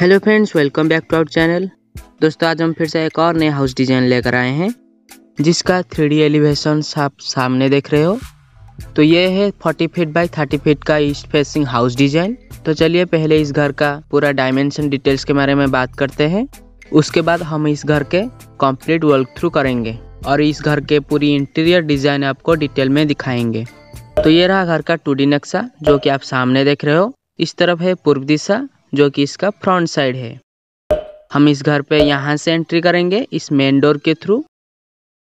Hello friends, welcome back to our channel. दोस्तों, आज हम फिर से एक और नया हाउस डिज़ाइन लेकर आए हैं जिसका 3D एलिवेशन आप सामने देख रहे हो। तो ये है 40 फीट बाई 30 फीट का ईस्ट फेसिंग हाउस डिज़ाइन। तो चलिए पहले इस घर का पूरा डायमेंशन डिटेल्स के बारे में बात करते हैं, उसके बाद हम इस घर के कंप्लीट वर्क थ्रू करेंगे और इस घर के पूरी इंटीरियर डिज़ाइन आपको डिटेल में दिखाएंगे। तो ये रहा घर का 2D नक्शा जो कि आप सामने देख रहे हो। इस तरफ है पूर्व दिशा जो कि इसका फ्रंट साइड है। हम इस घर पे यहाँ से एंट्री करेंगे इस मेन डोर के थ्रू।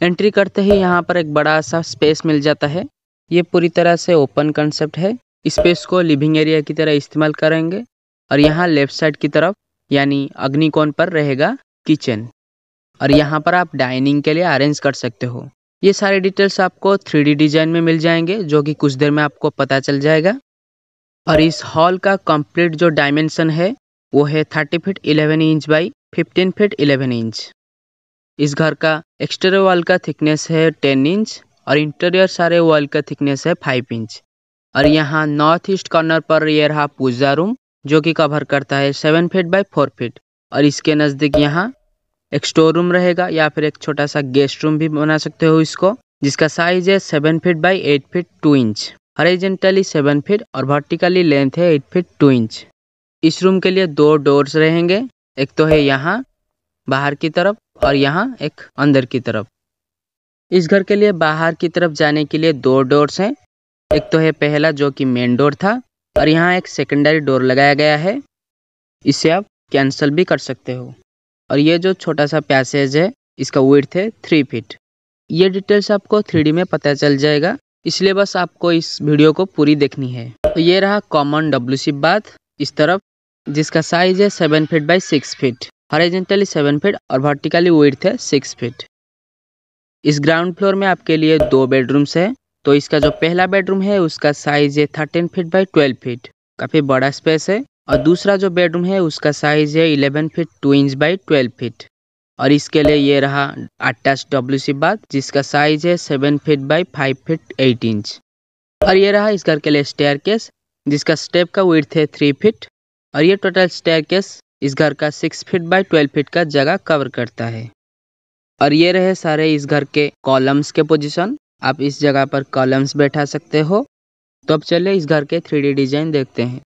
एंट्री करते ही यहाँ पर एक बड़ा सा स्पेस मिल जाता है। ये पूरी तरह से ओपन कंसेप्ट है। स्पेस को लिविंग एरिया की तरह इस्तेमाल करेंगे और यहाँ लेफ्ट साइड की तरफ यानी अग्निकोण पर रहेगा किचन और यहाँ पर आप डाइनिंग के लिए अरेंज कर सकते हो। ये सारे डिटेल्स आपको 3D डिज़ाइन में मिल जाएंगे जो कि कुछ देर में आपको पता चल जाएगा। और इस हॉल का कंप्लीट जो डायमेंशन है वो है 30 feet 11 inch by 15 feet 11 inch. इस घर का एक्सटीरियर वॉल का थिकनेस है 10 इंच और इंटीरियर सारे वॉल का थिकनेस है 5 इंच। और यहाँ नॉर्थ ईस्ट कॉर्नर पर यह रहा पूजा रूम जो कि कवर करता है 7 फीट बाई 4 फीट। और इसके नज़दीक यहाँ एक स्टोर रूम रहेगा या फिर एक छोटा सा गेस्ट रूम भी बना सकते हो इसको, जिसका साइज है 7 feet by 8 feet 2 inch. Horizontally 7 feet और वर्टिकली लेंथ है 8 फीट 2 इंच। इस रूम के लिए दो डोर्स रहेंगे, एक तो है यहाँ बाहर की तरफ और यहाँ एक अंदर की तरफ। इस घर के लिए बाहर की तरफ जाने के लिए दो डोर्स हैं, एक तो है पहला जो कि मेन डोर था और यहाँ एक सेकेंडरी डोर लगाया गया है, इसे आप कैंसिल भी कर सकते हो। और ये जो छोटा सा पैसेज है इसका विड्थ है 3 फीट। ये डिटेल्स आपको 3D में पता चल जाएगा, इसलिए बस आपको इस वीडियो को पूरी देखनी है। तो ये रहा कॉमन WC बाथ इस तरफ, जिसका साइज है 7 feet by 6 feet. Horizontally 7 feet और वर्टिकली विड्थ है 6 फीट। इस ग्राउंड फ्लोर में आपके लिए दो बेडरूम्स है। तो इसका जो पहला बेडरूम है उसका साइज है 13 फीट बाई 12 फीट, काफ़ी बड़ा स्पेस है। और दूसरा जो बेडरूम है उसका साइज है 11 फीट 2 इंच बाई 12 फीट। और इसके लिए ये रहा अटैच WC बाथ जिसका साइज है 7 फीट बाई 5 फीट 8 इंच। और ये रहा इस घर के लिए स्टेयरकेस जिसका स्टेप का विड्थ है 3 फीट। और ये टोटल स्टेयरकेस इस घर का 6 फीट बाई 12 फीट का जगह कवर करता है। और ये रहे सारे इस घर के कॉलम्स के पोजीशन, आप इस जगह पर कॉलम्स बैठा सकते हो। तो अब चलिए इस घर के 3D डिज़ाइन देखते हैं।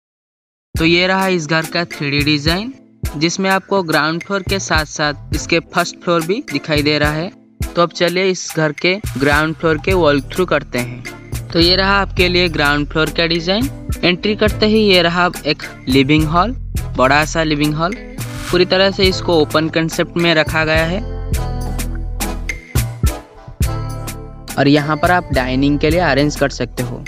तो ये रहा इस घर का 3D डिज़ाइन जिसमें आपको ग्राउंड फ्लोर के साथ साथ इसके फर्स्ट फ्लोर भी दिखाई दे रहा है। तो अब चलिए इस घर के ग्राउंड फ्लोर के वॉक थ्रू करते हैं। तो ये रहा आपके लिए ग्राउंड फ्लोर का डिज़ाइन। एंट्री करते ही ये रहा एक लिविंग हॉल, बड़ा सा लिविंग हॉल। पूरी तरह से इसको ओपन कंसेप्ट में रखा गया है और यहाँ पर आप डाइनिंग के लिए अरेंज कर सकते हो।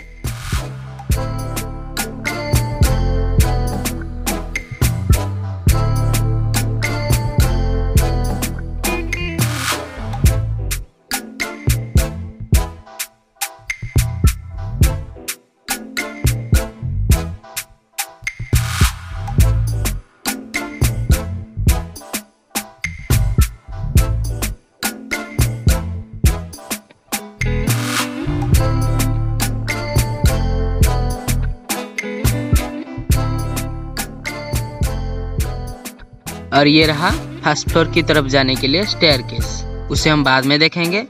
और ये रहा फर्स्ट फ्लोर की तरफ जाने के लिए स्टेयरकेस, उसे हम बाद में देखेंगे।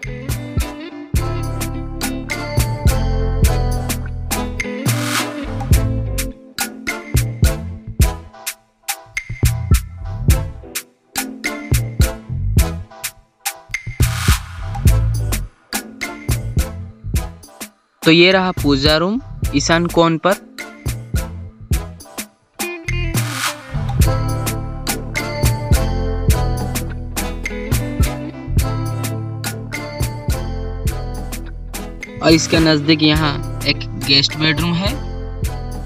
तो ये रहा पूजा रूम ईशान कोण पर। और इसके नज़दीक यहाँ एक गेस्ट बेडरूम है,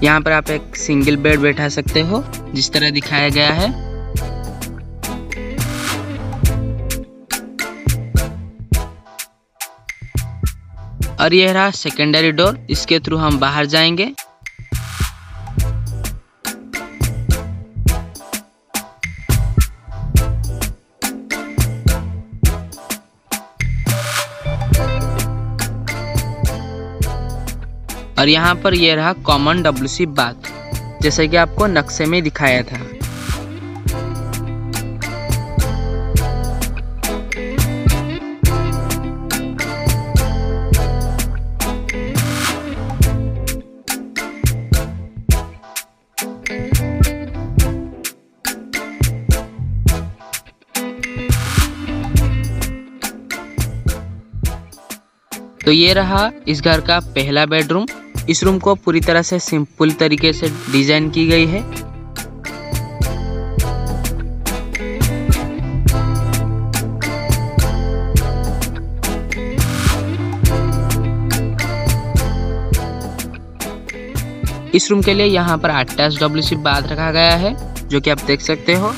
यहाँ पर आप एक सिंगल बेड बैठा सकते हो जिस तरह दिखाया गया है। और यह रहा सेकेंडरी डोर, इसके थ्रू हम बाहर जाएंगे। और यहाँ पर यह रहा कॉमन WC बाथ जैसे कि आपको नक्शे में दिखाया था। तो ये रहा इस घर का पहला बेडरूम। इस रूम को पूरी तरह से सिंपल तरीके से डिजाइन की गई है। इस रूम के लिए यहाँ पर 28 WC बाथ रखा गया है, जो कि आप देख सकते हो।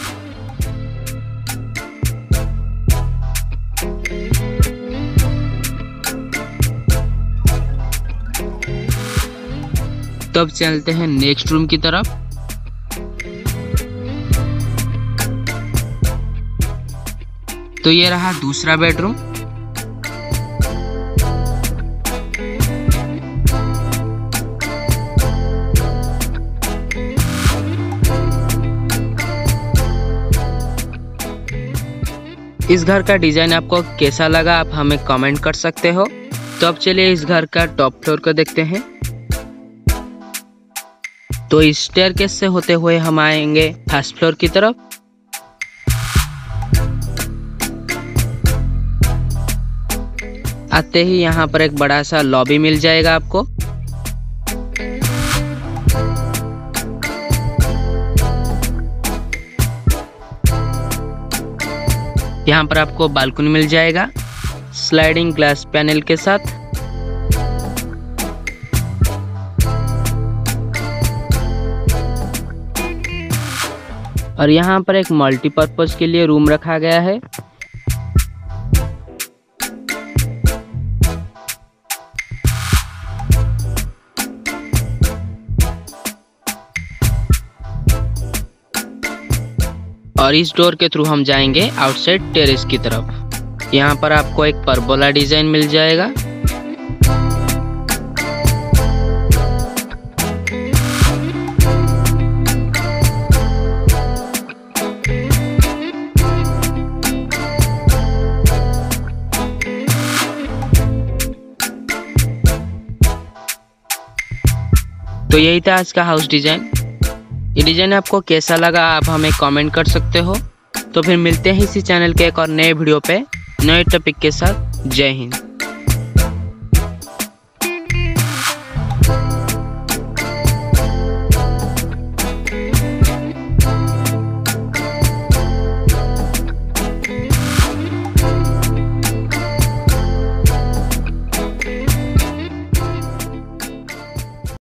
तो अब चलते हैं नेक्स्ट रूम की तरफ। तो ये रहा दूसरा बेडरूम। इस घर का डिजाइन आपको कैसा लगा आप हमें कमेंट कर सकते हो। तो अब चलिए इस घर का टॉप फ्लोर को देखते हैं। तो इस स्टेयरकेस से होते हुए हम आएंगे फर्स्ट फ्लोर की तरफ। आते ही यहाँ पर एक बड़ा सा लॉबी मिल जाएगा आपको। यहाँ पर आपको बालकनी मिल जाएगा स्लाइडिंग ग्लास पैनल के साथ। और यहाँ पर एक मल्टीपर्पज के लिए रूम रखा गया है। और इस डोर के थ्रू हम जाएंगे आउटसाइड टेरेस की तरफ। यहाँ पर आपको एक परबोला डिजाइन मिल जाएगा। तो यही था आज का हाउस डिजाइन। ये डिजाइन आपको कैसा लगा आप हमें कमेंट कर सकते हो। तो फिर मिलते हैं इसी चैनल के एक और नए वीडियो पे नए टॉपिक के साथ। जय हिंद।